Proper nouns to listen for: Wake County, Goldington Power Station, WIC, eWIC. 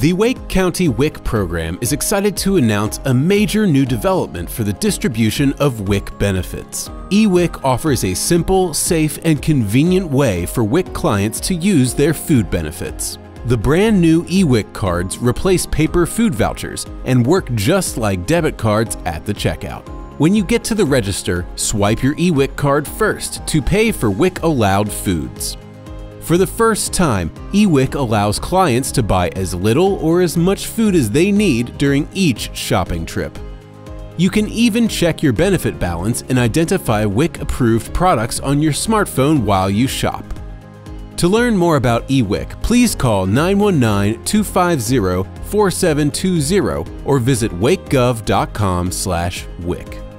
The Wake County WIC program is excited to announce a major new development for the distribution of WIC benefits. eWIC offers a simple, safe, and convenient way for WIC clients to use their food benefits. The brand new eWIC cards replace paper food vouchers and work just like debit cards at the checkout. When you get to the register, swipe your eWIC card first to pay for WIC allowed foods. For the first time, eWIC allows clients to buy as little or as much food as they need during each shopping trip. You can even check your benefit balance and identify WIC-approved products on your smartphone while you shop. To learn more about eWIC, please call 919-250-4720 or visit wakegov.com/WIC.